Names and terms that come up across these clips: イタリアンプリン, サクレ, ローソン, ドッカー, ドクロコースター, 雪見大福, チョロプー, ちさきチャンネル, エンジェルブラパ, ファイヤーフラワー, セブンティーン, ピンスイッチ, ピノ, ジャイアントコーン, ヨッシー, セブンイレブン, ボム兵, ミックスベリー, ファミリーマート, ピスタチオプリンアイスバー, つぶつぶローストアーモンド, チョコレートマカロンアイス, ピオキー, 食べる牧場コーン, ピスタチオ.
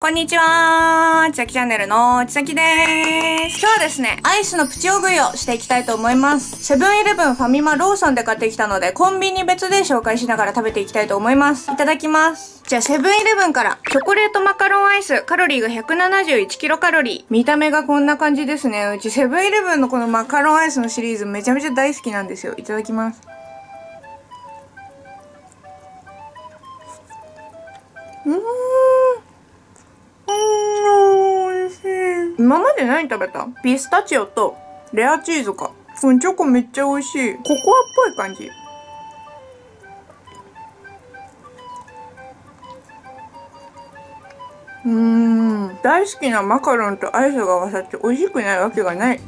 こんにちは、ちさきチャンネルのちさきでーす。今日はですね、アイスのプチ大食いをしていきたいと思います。セブンイレブン、ファミマ、ローソンで買ってきたので、コンビニ別で紹介しながら食べていきたいと思います。いただきます。じゃあ、セブンイレブンから、チョコレートマカロンアイス、カロリーが171キロカロリー。見た目がこんな感じですね。うちセブンイレブンのこのマカロンアイスのシリーズめちゃめちゃ大好きなんですよ。いただきます。今まで何食べた？ピスタチオとレアチーズか。このチョコめっちゃ美味しい。ココアっぽい感じ。大好きなマカロンとアイスが合わさって美味しくないわけがない。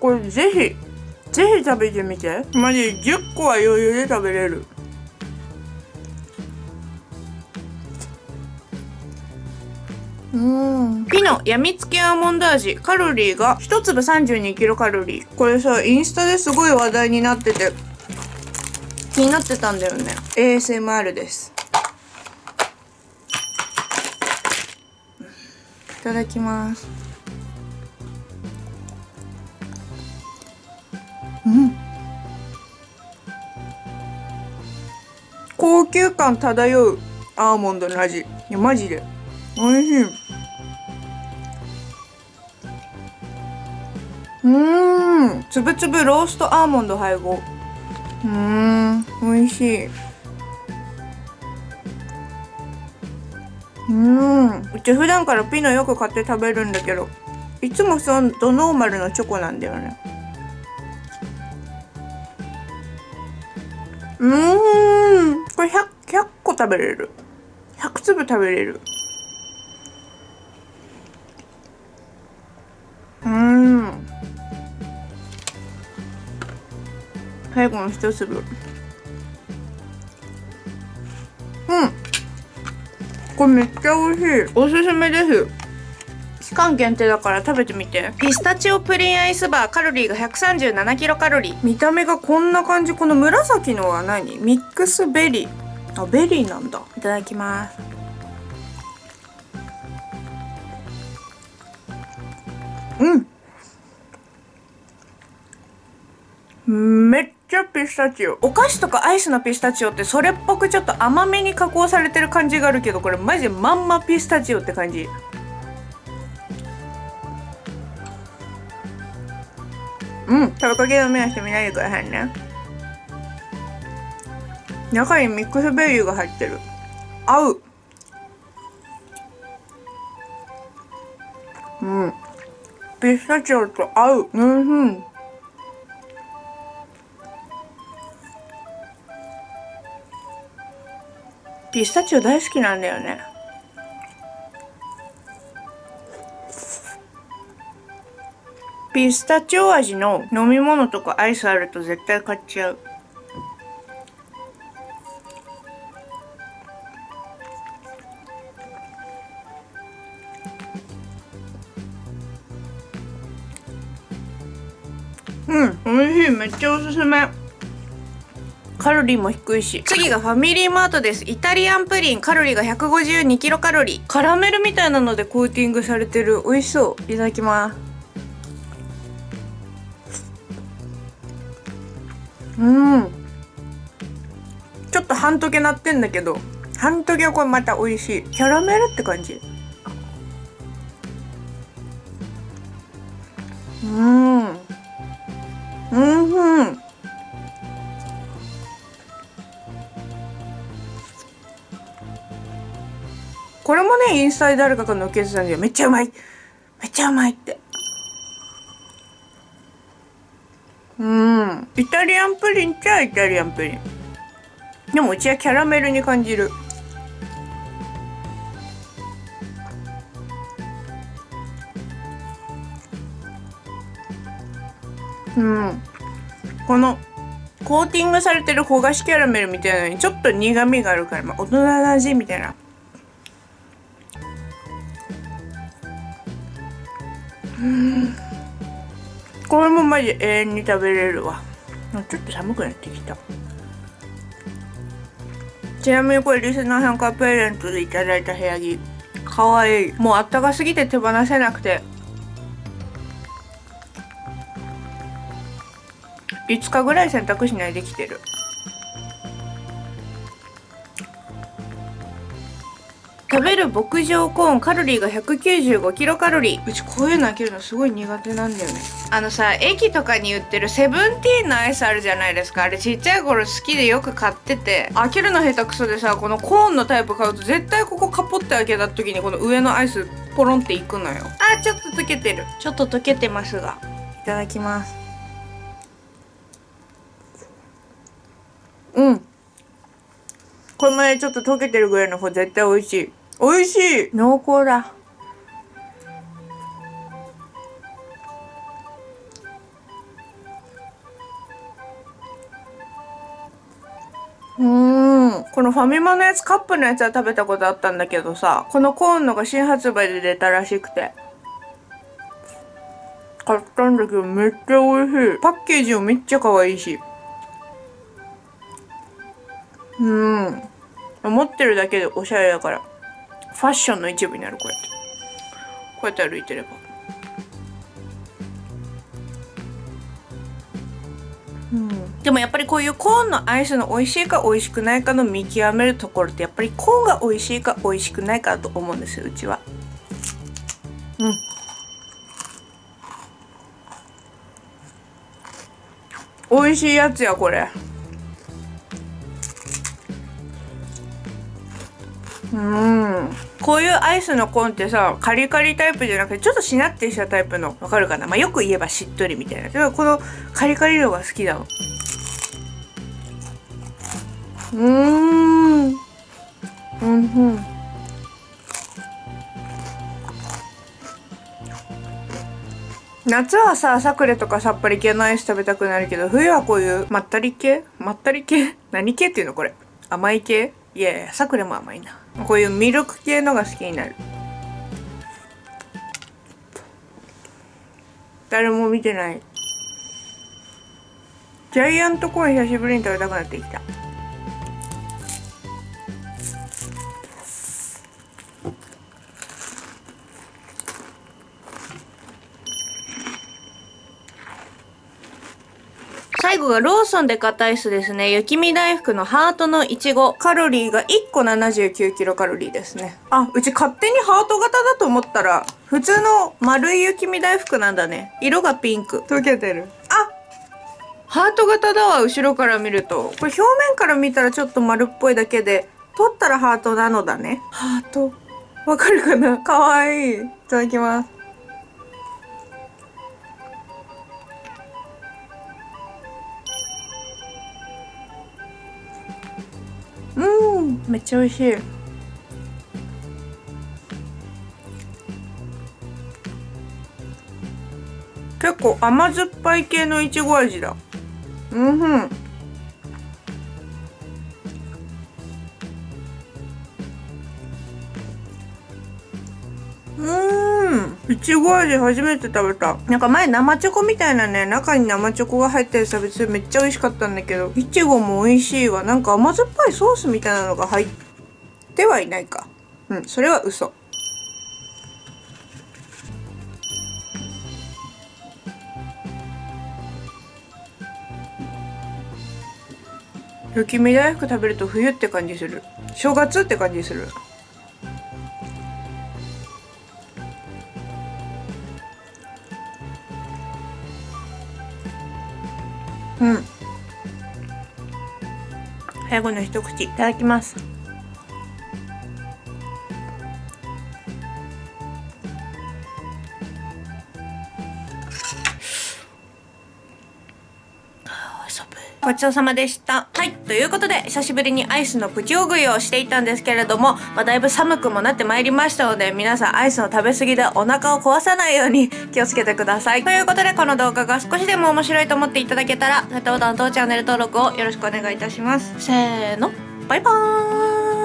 これぜひ食べてみて。マジ10個は余裕で食べれる。ピノやみつきアーモンド味、カロリーが1粒32キロカロリー。これさ、インスタですごい話題になってて気になってたんだよね。 ASMR です。いただきます。高級感漂うアーモンドの味。いやマジでおいしい。つぶつぶローストアーモンド配合。おいしい。うち普段からピノよく買って食べるんだけど、いつもそのドノーマルのチョコなんだよね。これ100個食べれる。100粒食べれる。最後の一粒。これめっちゃ美味しい。おすすめです。期間限定だから食べてみて。ピスタチオプリンアイスバー、カロリーが137キロカロリー。見た目がこんな感じ。この紫のは何？ミックスベリー。あ、ベリーなんだ。いただきます。めっちゃピスタチオ。お菓子とかアイスのピスタチオってそれっぽくちょっと甘めに加工されてる感じがあるけど、これマジでまんまピスタチオって感じ。食べかけの目はしてみないでくださいね。中にミックスベリーが入ってる。合う。ピスタチオと合う。ピスタチオ大好きなんだよね。ピスタチオ味の飲み物とかアイスあると絶対買っちゃう。おいしい。めっちゃおすすめ。カロリーも低いし。次がファミリーマートです。イタリアンプリン、カロリーが152キロカロリー。カラメルみたいなのでコーティングされてる。美味しそう。いただきます。ちょっと半溶けなってんだけど、半溶けはこれまた美味しい。キャラメルって感じ。これもね、インスタで誰かがのっけてたんで、めっちゃうまいめっちゃうまいって。イタリアンプリンっちゃイタリアンプリン。でもうちはキャラメルに感じる。このコーティングされてる焦がしキャラメルみたいなのにちょっと苦みがあるから、まあ、大人の味みたいな。これもマジ永遠に食べれるわ。ちょっと寒くなってきた。ちなみにこれリスナーさんからプレゼントでいただいた部屋着、かわいい。もうあったかすぎて手放せなくて、5日ぐらい洗濯しないできてる。食べる牧場コーン、カロリーが195キロカロリー。うちこういうの開けるのすごい苦手なんだよね。あのさ、駅とかに売ってるセブンティーンのアイスあるじゃないですか。あれちっちゃい頃好きでよく買ってて、開けるの下手くそでさ、このコーンのタイプ買うと絶対ここカポって開けた時にこの上のアイスポロンっていくのよ。あ、ちょっと溶けてる。ちょっと溶けてますが、いただきます。うん。これまでちょっと溶けてるぐらいの方絶対美味しい。美味しい。濃厚だ。このファミマのやつ、カップのやつは食べたことあったんだけどさ、このコーンのが新発売で出たらしくて買ったんだけど、めっちゃ美味しい。パッケージもめっちゃ可愛いし、持ってるだけでおしゃれだから、ファッションの一部になる。こうやって歩いてれば、でもやっぱりこういうコーンのアイスの美味しいか美味しくないかの見極めるところって、やっぱりコーンが美味しいか美味しくないかだと思うんですよ、うちは。美味しいやつや、これ。こういうアイスのコーンってさ、カリカリタイプじゃなくてちょっとしなってしたタイプの、わかるかな、まあ、よく言えばしっとりみたいな。でもこのカリカリのが好きだの。夏はさ、サクレとかさっぱり系のアイス食べたくなるけど、冬はこういうまったり系、何系っていうのこれ、甘い系。いやいや、サクレも甘いな。こういうミルク系のが好きになる。誰も見てない。ジャイアントコーン久しぶりに食べたくなってきた。最後がローソンで買ったアイスですね。雪見大福のハートのいちご。カロリーが1個79キロカロリーですね。あ、うち勝手にハート型だと思ったら、普通の丸い雪見大福なんだね。色がピンク。溶けてる。あ、ハート型だわ、後ろから見ると。これ表面から見たらちょっと丸っぽいだけで、取ったらハートなのだね。ハート。わかるかな？かわいい。いただきます。めっちゃ美味しい。結構甘酸っぱい系のいちご味だ。いちご味初めて食べた。なんか前生チョコみたいなね、中に生チョコが入ったやつ食べてめっちゃ美味しかったんだけど、いちごも美味しいわ。なんか甘酸っぱいソースみたいなのが入ってはいないか。それは嘘。雪見大福食べると冬って感じする。正月って感じする。最後の一口いただきます。ごちそうさまでした。はい、ということで久しぶりにアイスのプチお食いをしていたんですけれども、だいぶ寒くもなってまいりましたので、皆さんアイスの食べ過ぎでお腹を壊さないように気をつけてください。ということでこの動画が少しでも面白いと思っていただけたら、グッドボタンとチャンネル登録をよろしくお願いいたします。せーの、バイバーイ。